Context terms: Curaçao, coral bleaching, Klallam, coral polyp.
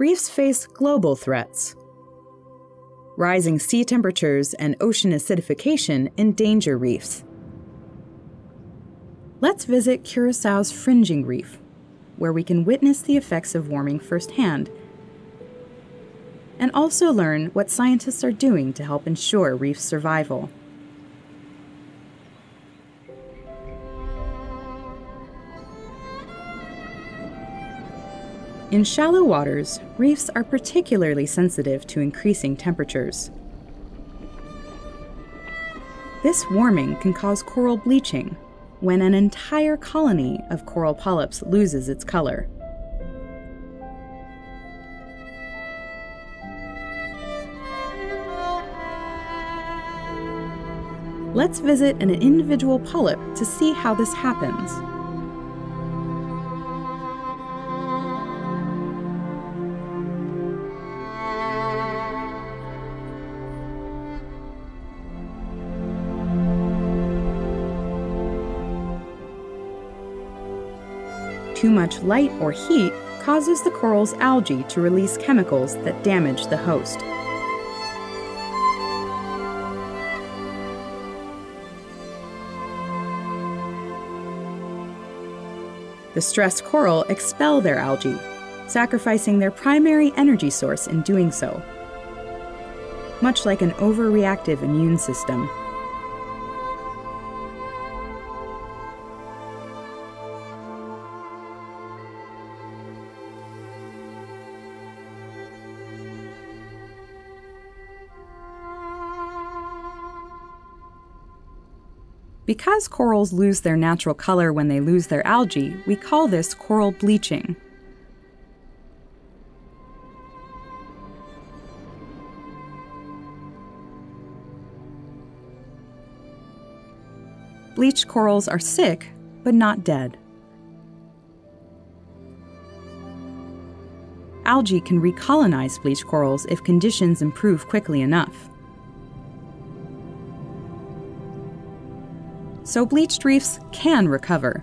reefs face global threats. Rising sea temperatures and ocean acidification endanger reefs. Let's visit Curaçao's fringing reef, where we can witness the effects of warming firsthand and also learn what scientists are doing to help ensure reef survival. In shallow waters, reefs are particularly sensitive to increasing temperatures. This warming can cause coral bleaching, when an entire colony of coral polyps loses its color. Let's visit an individual polyp to see how this happens. Too much light or heat causes the coral's algae to release chemicals that damage the host. The stressed coral expel their algae, sacrificing their primary energy source in doing so, much like an overreactive immune system. Because corals lose their natural color when they lose their algae, we call this coral bleaching. Bleached corals are sick, but not dead. Algae can recolonize bleached corals if conditions improve quickly enough. So bleached reefs can recover,